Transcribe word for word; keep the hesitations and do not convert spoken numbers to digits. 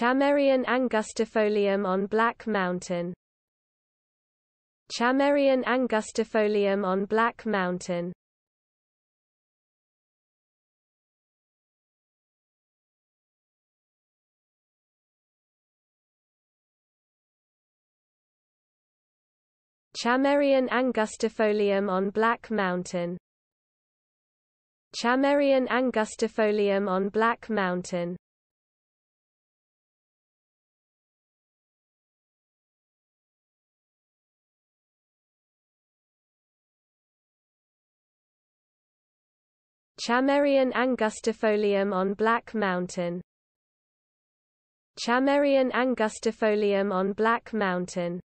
Chamerion angustifolium on Black Mountain. Chamerion angustifolium on Black Mountain. Chamerion angustifolium on Black Mountain. Chamerion angustifolium on Black Mountain. Chamerion angustifolium on Black Mountain. Chamerion angustifolium on Black Mountain.